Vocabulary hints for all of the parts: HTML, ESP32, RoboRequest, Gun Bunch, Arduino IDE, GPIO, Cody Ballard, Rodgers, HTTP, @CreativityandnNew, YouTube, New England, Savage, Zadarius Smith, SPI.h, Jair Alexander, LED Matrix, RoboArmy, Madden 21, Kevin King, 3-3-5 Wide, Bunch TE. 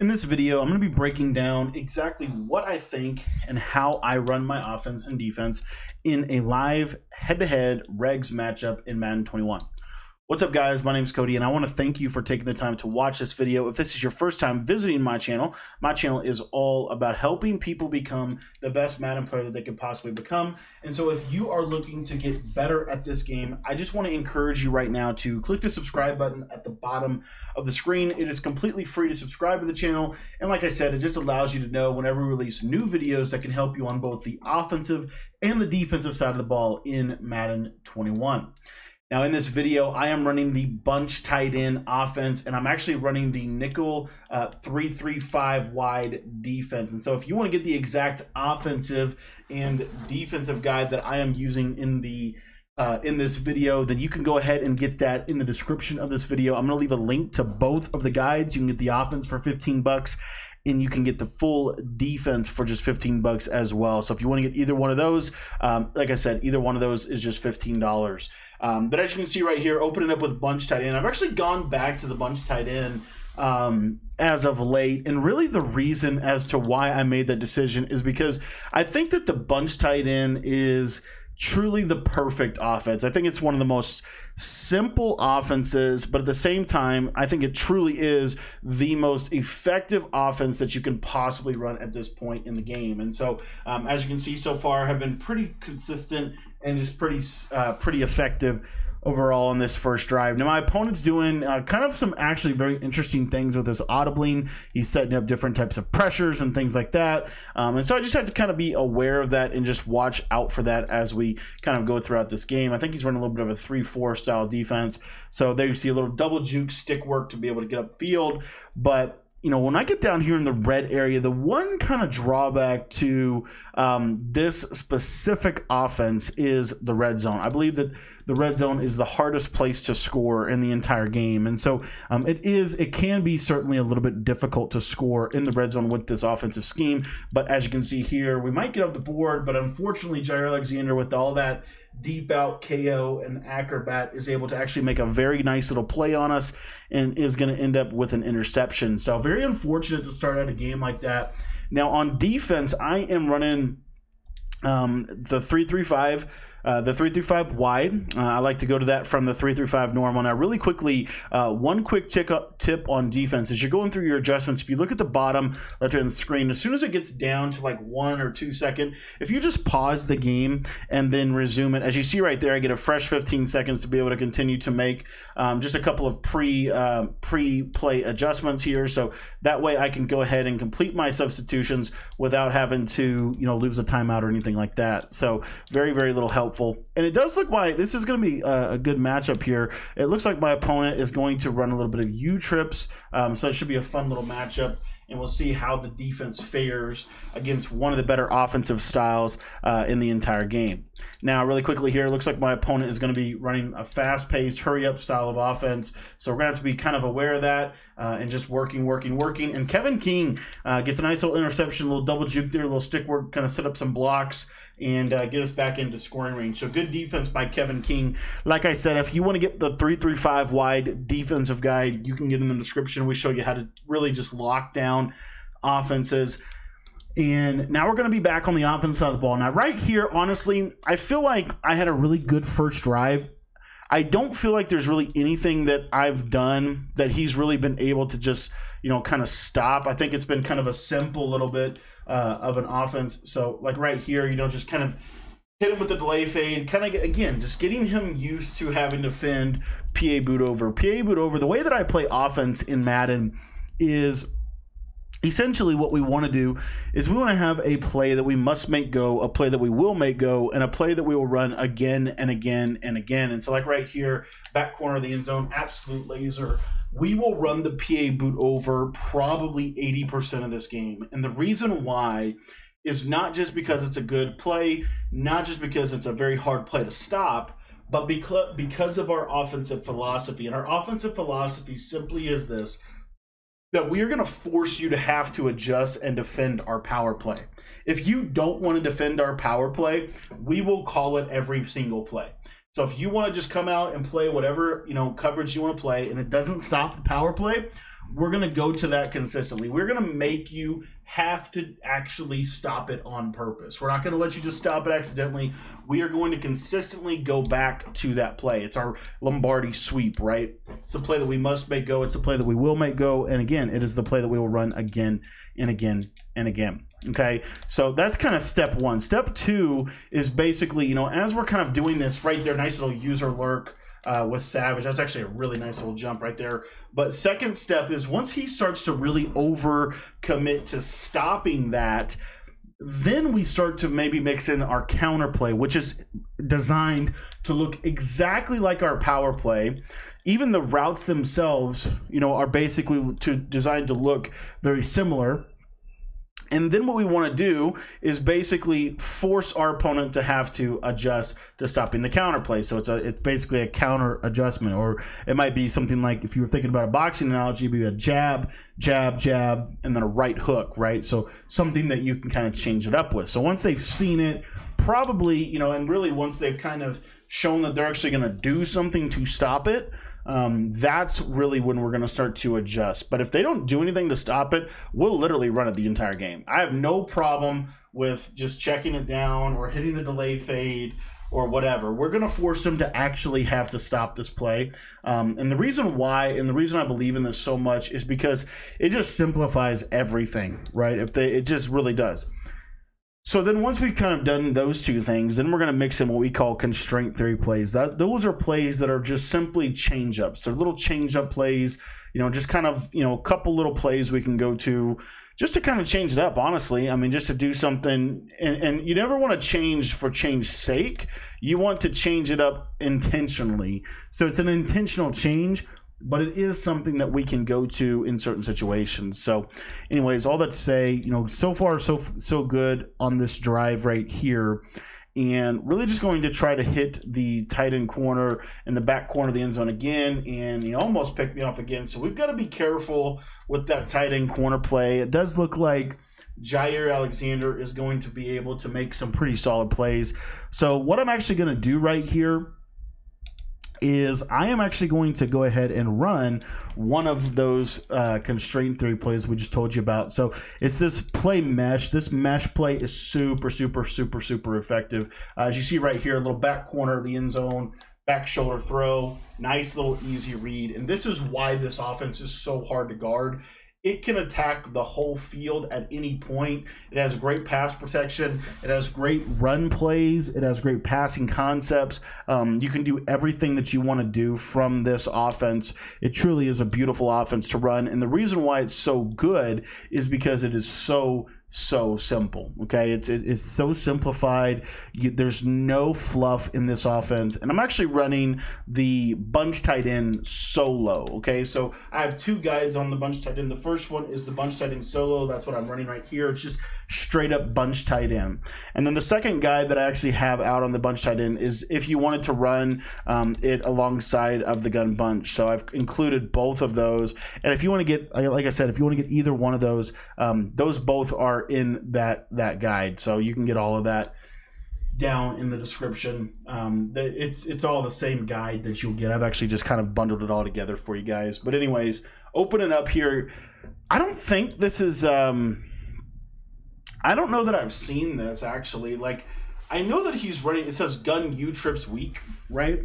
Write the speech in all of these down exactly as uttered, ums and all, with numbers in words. In this video, I'm going to be breaking down exactly what I think and how I run my offense and defense in a live head-to-head regs matchup in Madden twenty-one. What's up, guys? My name is Cody, and I want to thank you for taking the time to watch this video. If this is your first time visiting my channel, my channel is all about helping people become the best Madden player that they could possibly become. And so if you are looking to get better at this game, I just want to encourage you right now to click the subscribe button at the bottom of the screen. It is completely free to subscribe to the channel. And like I said, it just allows you to know whenever we release new videos that can help you on both the offensive and the defensive side of the ball in Madden twenty-one. Now in this video, I am running the bunch tight end offense, and I'm actually running the nickel uh, three three five wide defense. And so if you want to get the exact offensive and defensive guide that I am using in the uh, in this video, then you can go ahead and get that in the description of this video. I'm going to leave a link to both of the guides. You can get the offense for fifteen bucks, and you can get the full defense for just fifteen bucks as well. So if you want to get either one of those, um, like I said, either one of those is just fifteen dollars. Um, but as you can see right here, opening up with bunch tight end, I've actually gone back to the bunch tight end um, as of late. And really the reason as to why I made that decision is because I think that the bunch tight end is truly the perfect offense. I think it's one of the most simple offenses, but at the same time, I think it truly is the most effective offense that you can possibly run at this point in the game. And so, um, as you can see so far, have been pretty consistent and just pretty, uh, pretty effective overall on this first drive. Now my opponent's doing uh, kind of some actually very interesting things with his audibling. He's setting up different types of pressures and things like that. Um, and so I just have to kind of be aware of that and just watch out for that as we kind of go throughout this game. I think he's running a little bit of a three four style defense. So there you see a little double juke stick work to be able to get up field. But you know, when I get down here in the red area, the one kind of drawback to um, this specific offense is the red zone. I believe that the red zone is the hardest place to score in the entire game. And so um, it is, it can be certainly a little bit difficult to score in the red zone with this offensive scheme. But as you can see here, we might get off the board, but unfortunately Jair Alexander, with all that deep out K O and acrobat, is able to actually make a very nice little play on us and is going to end up with an interception. So very unfortunate to start out a game like that. Now on defense, I am running um, the three three five. Uh, the three three five wide. Uh, I like to go to that from the three three five normal. Now really quickly, uh, one quick tick up tip on defense as you're going through your adjustments. If you look at the bottom left hand screen, as soon as it gets down to like one or two second, if you just pause the game and then resume it, as you see right there, I get a fresh fifteen seconds to be able to continue to make um, just a couple of pre uh, pre-play adjustments here. So that way I can go ahead and complete my substitutions without having to, you know, lose a timeout or anything like that. So very, very little help. And it does look like this is going to be a good matchup here. It looks like my opponent is going to run a little bit of U-trips, um, so it should be a fun little matchup. And we'll see how the defense fares against one of the better offensive styles uh, in the entire game. Now, really quickly here, it looks like my opponent is going to be running a fast-paced, hurry-up style of offense. So we're going to have to be kind of aware of that uh, and just working, working, working. And Kevin King uh, gets a nice little interception, a little double juke there, a little stick work, kind of set up some blocks and uh, get us back into scoring range. So good defense by Kevin King. Like I said, if you want to get the three three five wide defensive guide, you can get in the description. We show you how to really just lock down offenses. And now we're going to be back on the offense side of the ball. Now right here, honestly, I feel like I had a really good first drive. I don't feel like there's really anything that I've done that he's really been able to just, you know, kind of stop. I think it's been kind of a simple little bit uh, of an offense. So like right here, you know, just kind of hit him with the delay fade, kind of, again, just getting him used to having to fend P A boot over. P A boot over, the way that I play offense in Madden is essentially what we want to do is we want to have a play that we must make go, a play that we will make go, and a play that we will run again and again and again. And so like right here, back corner of the end zone, absolute laser. We will run the P A boot over probably eighty percent of this game. And the reason why is not just because it's a good play, not just because it's a very hard play to stop, but because, because of our offensive philosophy. And our offensive philosophy simply is this: that we are going to force you to have to adjust and defend our power play. If you don't want to defend our power play, we will call it every single play. So if you want to just come out and play whatever, you know, coverage you want to play, and it doesn't stop the power play, we're going to go to that consistently. We're going to make you have to actually stop it on purpose. We're not going to let you just stop it accidentally. We are going to consistently go back to that play. It's our Lombardi sweep, right? It's a play that we must make go. It's a play that we will make go. And again, it is the play that we will run again and again and again. Okay, so that's kind of step one. Step two is basically, you know, as we're kind of doing this right there, nice little user lurk uh, with Savage. That's actually a really nice little jump right there. But second step is once he starts to really over commit to stopping that, then we start to maybe mix in our counter play, which is designed to look exactly like our power play. Even the routes themselves, you know, are basically to, designed to look very similar. And then what we want to do is basically force our opponent to have to adjust to stopping the counter play. So it's a, it's basically a counter adjustment, or it might be something like, if you were thinking about a boxing analogy, it'd be a jab, jab, jab, and then a right hook, right? So something that you can kind of change it up with. So once they've seen it, probably, you know, and really once they've kind of shown that they're actually going to do something to stop it, um, that's really when we're going to start to adjust. But if they don't do anything to stop it, we'll literally run it the entire game. I have no problem with just checking it down or hitting the delay fade or whatever. We're going to force them to actually have to stop this play. Um, and the reason why, and the reason I believe in this so much, is because it just simplifies everything, right? If they, it just really does. So then once we've kind of done those two things, then we're going to mix in what we call constraint theory plays. That, those are plays that are just simply change-ups. They're little change-up plays, you know, just kind of, you know, a couple little plays we can go to just to kind of change it up, honestly. I mean, just to do something. And, and you never want to change for change's sake. You want to change it up intentionally. So it's an intentional change, but it is something that we can go to in certain situations. So anyways, all that to say, you know, so far so so good on this drive right here, and really just going to try to hit the tight end corner and the back corner of the end zone again, and he almost picked me off again. So we've got to be careful with that tight end corner play. It does look like Jair Alexander is going to be able to make some pretty solid plays. So what I'm actually going to do right here is I am actually going to go ahead and run one of those uh, constraint theory plays we just told you about. So it's this play mesh. This mesh play is super, super, super, super effective. Uh, as you see right here, a little back corner of the end zone, back shoulder throw, nice little easy read. And this is why this offense is so hard to guard. It can attack the whole field at any point. It has great pass protection. It has great run plays. It has great passing concepts. Um, you can do everything that you want to do from this offense. It truly is a beautiful offense to run. And the reason why it's so good is because it is so so simple. Okay, it's it, it's so simplified. You, there's no fluff in this offense, and I'm actually running the bunch tight end solo. Okay, so I have two guides on the bunch tight end. The first one is the bunch tight end solo. That's what I'm running right here. It's just straight up bunch tight end. And then the second guide that I actually have out on the bunch tight end is if you wanted to run um, it alongside of the gun bunch. So I've included both of those, and if you want to get, like I said, if you want to get either one of those, um, those both are in that that guide, so you can get all of that down in the description. um it's it's all the same guide that you'll get. I've actually just kind of bundled it all together for you guys. But anyways, open it up here. I don't think this is um I don't know that I've seen this actually. Like, I know that he's running, it says gun U-trips week, right?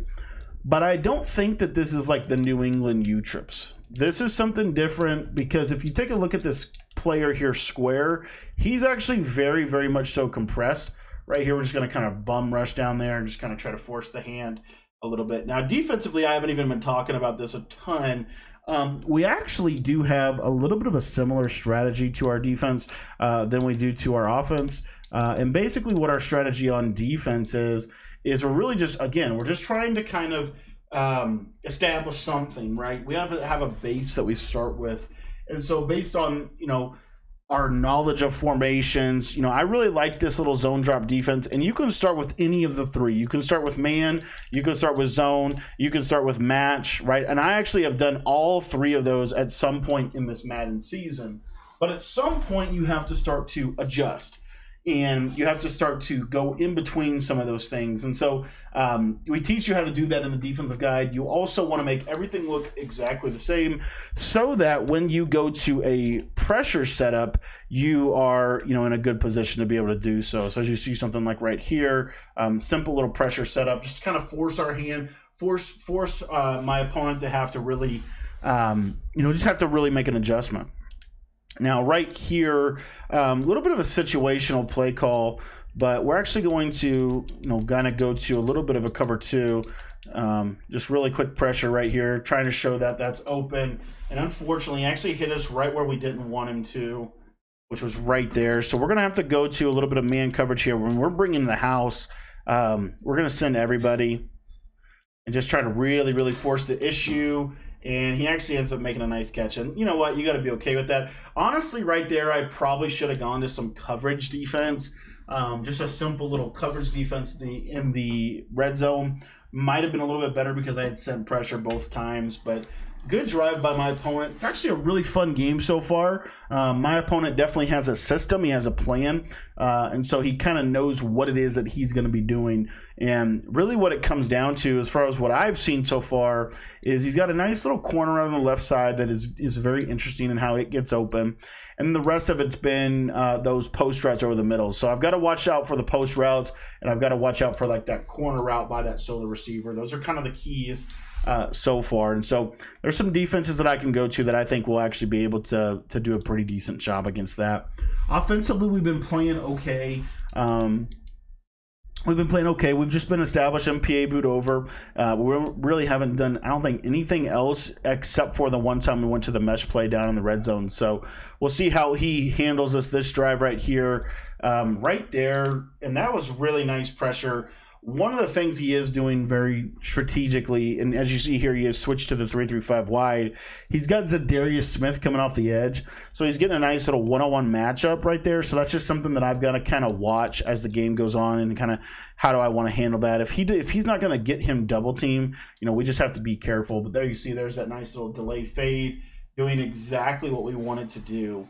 But I don't think that this is like the New England U-trips. This is something different, because if you take a look at this player here, Square, he's actually very, very much so compressed. Right here, we're just going to kind of bum rush down there and just kind of try to force the hand a little bit. Now, defensively, I haven't even been talking about this a ton. Um, we actually do have a little bit of a similar strategy to our defense uh, than we do to our offense. Uh, and basically what our strategy on defense is, is we're really just, again, we're just trying to kind of um, establish something, right? We have to have a base that we start with. And so based on, you know, our knowledge of formations, you know, I really like this little zone drop defense. And you can start with any of the three. You can start with man, you can start with zone, you can start with match, right? And I actually have done all three of those at some point in this Madden season. But at some point you have to start to adjust. and you have to start to go in between some of those things. And so um, we teach you how to do that in the defensive guide. You also want to make everything look exactly the same so that when you go to a pressure setup, you are, you know, in a good position to be able to do so. So as you see something like right here, um, simple little pressure setup, just to kind of force our hand, force, force uh, my opponent to have to really, um, you know, just have to really make an adjustment. Now, right here, a um, little bit of a situational play call, but we're actually going to, you know, kind of go to a little bit of a cover two. Um, just really quick pressure right here, trying to show that that's open. And unfortunately, he actually hit us right where we didn't want him to, which was right there. So we're going to have to go to a little bit of man coverage here. When we're bringing the house, um, we're going to send everybody and just try to really, really force the issue. And he actually ends up making a nice catch. And you know what? You got to be okay with that. Honestly, right there, I probably should have gone to some coverage defense. Um, just a simple little coverage defense in the, in the red zone. Might have been a little bit better because I had sent pressure both times. But good drive by my opponent. It's actually a really fun game so far. Um, my opponent definitely has a system. He has a plan. Uh, and so he kind of knows what it is that he's going to be doing. And really what it comes down to, as far as what I've seen so far, is he's got a nice little corner on the left side that is, is very interesting in how it gets open. And the rest of it's been uh, those post routes over the middle. So I've got to watch out for the post routes, and I've got to watch out for like that corner route by that solo receiver. Those are kind of the keys Uh, so far. And so there's some defenses that I can go to that I think will actually be able to to do a pretty decent job against that. Offensively, we've been playing okay. Um, we've been playing okay. We've just been establishing P A boot over. Uh, we really haven't done, I don't think, anything else except for the one time we went to the mesh play down in the red zone. So we'll see how he handles us this drive right here, um, right there. And that was really nice pressure. One of the things he is doing very strategically, and as you see here, he has switched to the three three five wide. He's got Zadarius Smith coming off the edge, so he's getting a nice little one-on-one matchup right there. So that's just something that I've got to kind of watch as the game goes on, and kind of how do I want to handle that. If he if he's not going to get him double team, you know, we just have to be careful. But there you see, there's that nice little delay fade, doing exactly what we wanted to do.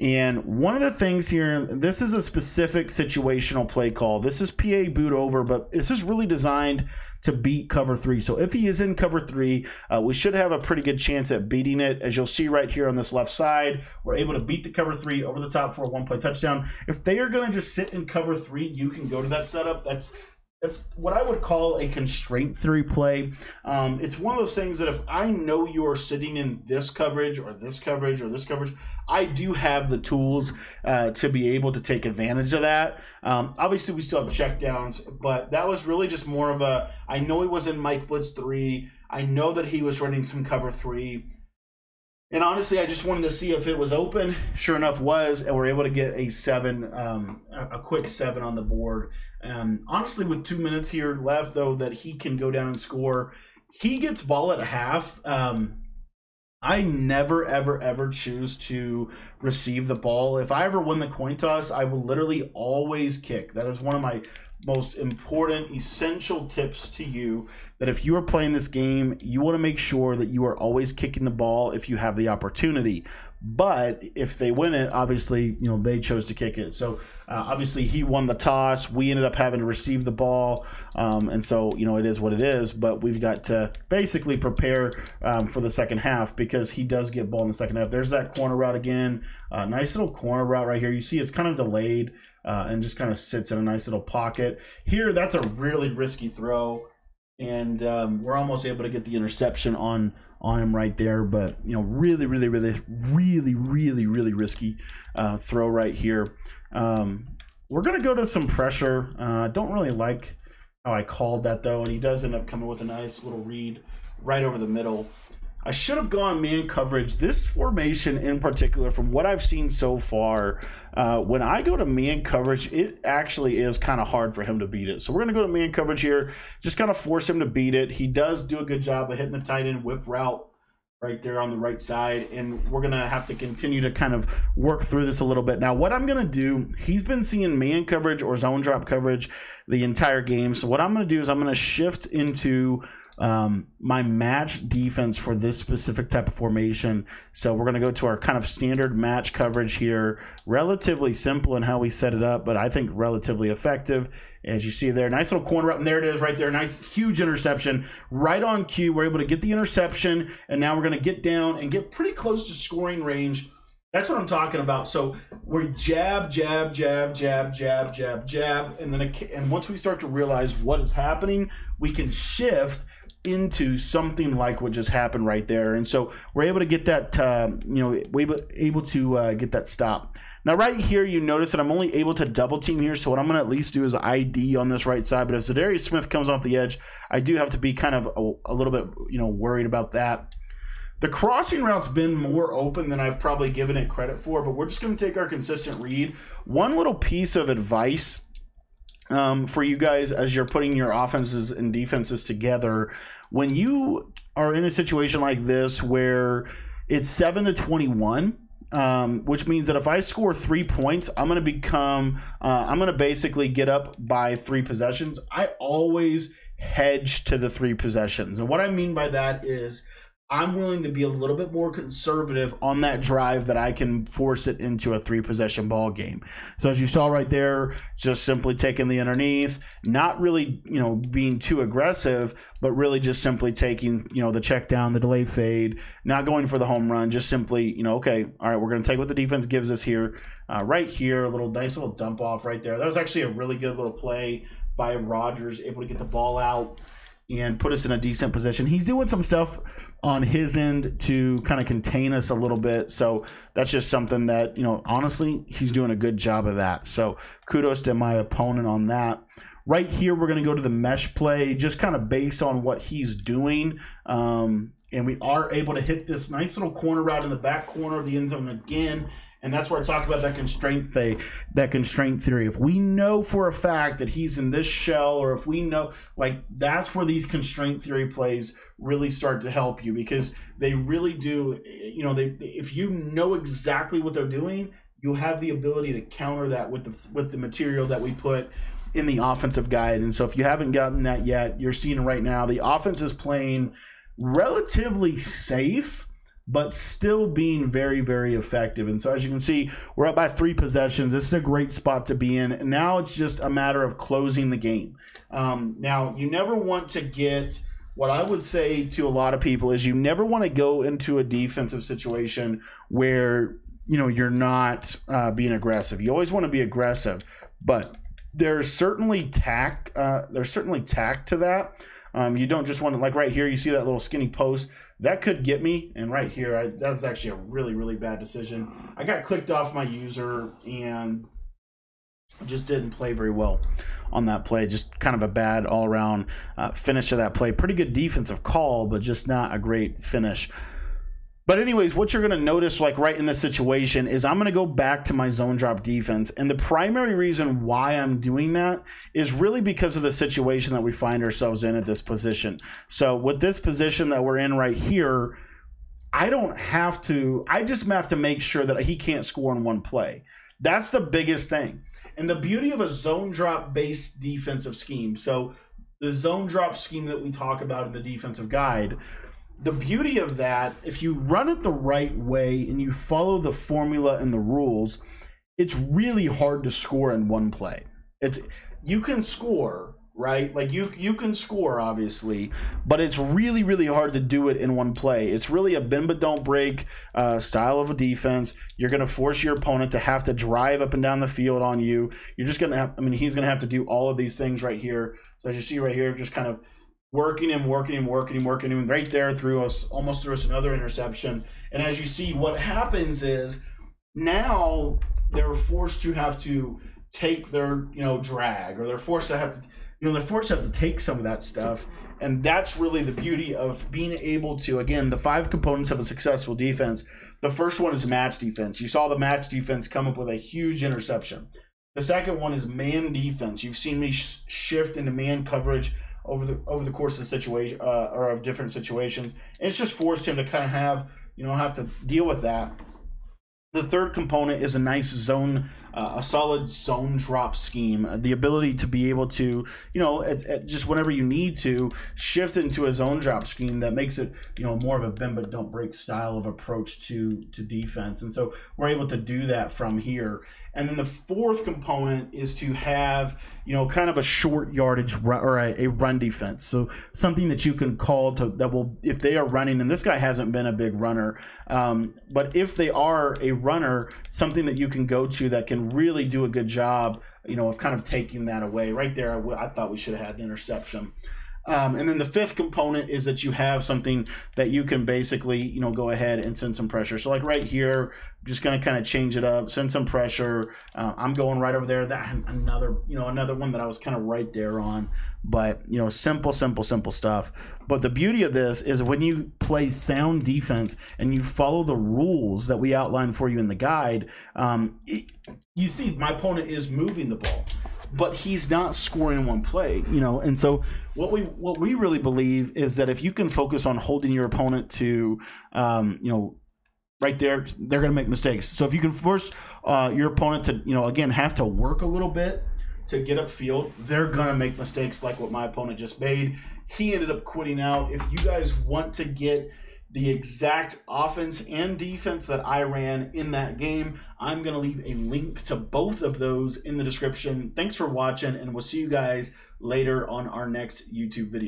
And one of the things here, this is a specific situational play call. This is P A boot over, but this is really designed to beat cover three. So if he is in cover three, uh, we should have a pretty good chance at beating it. As you'll see right here on this left side, we're able to beat the cover three over the top for a one-play touchdown. If they are going to just sit in cover three, you can go to that setup. That's That's what I would call a constraint three play. Um, it's one of those things that if I know you are sitting in this coverage or this coverage or this coverage, I do have the tools uh, to be able to take advantage of that. Um, obviously, we still have checkdowns, but that was really just more of a, I know he was in Mike Blitz three. I know that he was running some cover three. And honestly, I just wanted to see if it was open. Sure enough, was, and we're able to get a seven, um, a quick seven on the board. Um, honestly, with two minutes here left, though, that he can go down and score. He gets ball at half. Um, I never, ever, ever choose to receive the ball. If I ever win the coin toss, I will literally always kick. That is one of my most important essential tips to you, that if you are playing this game, you want to make sure that you are always kicking the ball if you have the opportunity. But if they win it, obviously, you know, they chose to kick it. So uh, obviously he won the toss. We ended up having to receive the ball. Um, and so, you know, it is what it is, but we've got to basically prepare um, for the second half, because he does get ball in the second half. There's that corner route again, uh, nice little corner route right here. You see it's kind of delayed. Uh, and just kind of sits in a nice little pocket here. That's a really risky throw, and um, we're almost able to get the interception on on him right there. But you know, really, really, really, really, really, really risky uh, throw right here. Um, we're gonna go to some pressure. Uh, don't really like how I called that though, and he does end up coming with a nice little read right over the middle. I should have gone man coverage. This formation in particular, from what I've seen so far, uh, when I go to man coverage, it actually is kind of hard for him to beat it. So we're going to go to man coverage here, just kind of force him to beat it. He does do a good job of hitting the tight end whip route right there on the right side, and we're going to have to continue to kind of work through this a little bit. Now, what I'm going to do, he's been seeing man coverage or zone drop coverage the entire game. So what I'm going to do is I'm going to shift into Um, my match defense for this specific type of formation. So we're going to go to our kind of standard match coverage here. Relatively simple in how we set it up, but I think relatively effective. As you see there, nice little corner up, and there it is right there. Nice, huge interception. Right on cue, we're able to get the interception, and now we're going to get down and get pretty close to scoring range. That's what I'm talking about. So we're jab, jab, jab, jab, jab, jab, jab, and then it, and once we start to realize what is happening, we can shift into something like what just happened right there. And so we're able to get that, uh, you know, we're able to uh, get that stop. Now right here, you notice that I'm only able to double team here. So what I'm going to at least do is I D on this right side. But if Zadarius Smith comes off the edge, I do have to be kind of a, a little bit, you know, worried about that. The crossing route's been more open than I've probably given it credit for, but we're just going to take our consistent read. One little piece of advice Um, for you guys as you're putting your offenses and defenses together, when you are in a situation like this where it's seven to twenty-one, um, which means that if I score three points, I'm going to become, uh, I'm going to basically get up by three possessions. I always hedge to the three possessions. And what I mean by that is I'm willing to be a little bit more conservative on that drive that I can force it into a three possession ball game. So as you saw right there, just simply taking the underneath, not really, you know, being too aggressive, but really just simply taking, you know, the check down, the delay fade, not going for the home run, just simply, you know, okay, all right, we're going to take what the defense gives us here. Uh, right here, a little nice little dump off right there. That was actually a really good little play by Rodgers, able to get the ball out and put us in a decent position. He's doing some stuff on his end to kind of contain us a little bit. So that's just something that, you know, honestly, he's doing a good job of that. So kudos to my opponent on that. Right here, we're going to go to the mesh play, just kind of based on what he's doing. Um, and we are able to hit this nice little corner route in the back corner of the end zone again. And that's where I talk about that constraint thing, that constraint theory. If we know for a fact that he's in this shell, or if we know, like, that's where these constraint theory plays really start to help you, because they really do, you know, they if you know exactly what they're doing, you have the ability to counter that with the, with the material that we put in the offensive guide. And so if you haven't gotten that yet, you're seeing right now the offense is playing relatively safe, but still being very, very effective. And so as you can see, we're up by three possessions. This is a great spot to be in. And now it's just a matter of closing the game. Um, now, you never want to get, what I would say to a lot of people is you never want to go into a defensive situation where, you know, you're not uh, being aggressive. You always want to be aggressive, but there's certainly tact, uh, there's certainly tact to that. Um, you don't just want to, like right here, you see that little skinny post. That could get me, and right here, I, that was actually a really, really bad decision. I got clicked off my user, and just didn't play very well on that play. Just kind of a bad all-around uh, finish of that play. Pretty good defensive call, but just not a great finish. But anyways, what you're going to notice, like right in this situation, is I'm going to go back to my zone drop defense. And the primary reason why I'm doing that is really because of the situation that we find ourselves in at this position. So with this position that we're in right here, I don't have to, I just have to make sure that he can't score in one play. That's the biggest thing. And the beauty of a zone drop based defensive scheme. So the zone drop scheme that we talk about in the defensive guide, the beauty of that, if you run it the right way and you follow the formula and the rules, it's really hard to score in one play. It's, you can score, right? Like you, you can score obviously, but it's really, really hard to do it in one play. It's really a bend but don't break uh, style of a defense. You're going to force your opponent to have to drive up and down the field on you. You're just going to have, I mean, he's going to have to do all of these things right here. So as you see right here, just kind of working him, working him, working him, working him, right there through us, almost threw us another interception. And as you see, what happens is now they're forced to have to take their, you know, drag, or they're forced to have to, you know, they're forced to have to take some of that stuff. And that's really the beauty of being able to, again, the five components of a successful defense. The first one is match defense. You saw the match defense come up with a huge interception. The second one is man defense. You've seen me sh shift into man coverage over the over the course of the situation uh, or of different situations, and it's just forced him to kind of have, you know, have to deal with that. The third component is a nice zone, uh, a solid zone drop scheme. The ability to be able to, you know, at, at just whenever you need to, shift into a zone drop scheme that makes it, you know, more of a bend but don't break style of approach to, to defense. And so we're able to do that from here. And then the fourth component is to have, you know, kind of a short yardage run, or a, a run defense. So something that you can call to that will, if they are running, and this guy hasn't been a big runner, um, but if they are a runner, something that you can go to that can really do a good job, you know, of kind of taking that away. Right there, I, w I thought we should have had an interception. Um, and then the fifth component is that you have something that you can basically, you know, go ahead and send some pressure. So like right here, just going to kind of change it up, send some pressure. Uh, I'm going right over there. That another, you know, another one that I was kind of right there on, but you know, simple, simple, simple stuff. But the beauty of this is when you play sound defense and you follow the rules that we outlined for you in the guide, um, it, you see my opponent is moving the ball, but he's not scoring one play, you know. And so what we what we really believe is that if you can focus on holding your opponent to, um, you know, right there, they're going to make mistakes. So if you can force uh, your opponent to, you know, again, have to work a little bit to get upfield, they're going to make mistakes like what my opponent just made. He ended up quitting out. If you guys want to get the exact offense and defense that I ran in that game, I'm going to leave a link to both of those in the description. Thanks for watching, and we'll see you guys later on our next YouTube video.